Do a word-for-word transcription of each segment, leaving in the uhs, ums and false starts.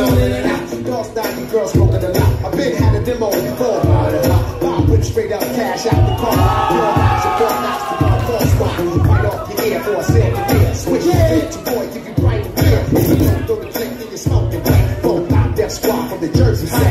down in and out. Lost ninety girls smoking a lot. I've been had a demo before. Bob put straight up cash out the car. Four knots and four knots to my floor spot. Right off your ear for a second ear. Switch your bitch, your boy, give you bright and clear. You don't throw the drink, then you smoke it wet. Four knots, death squad from the Jersey set.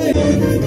Thank you.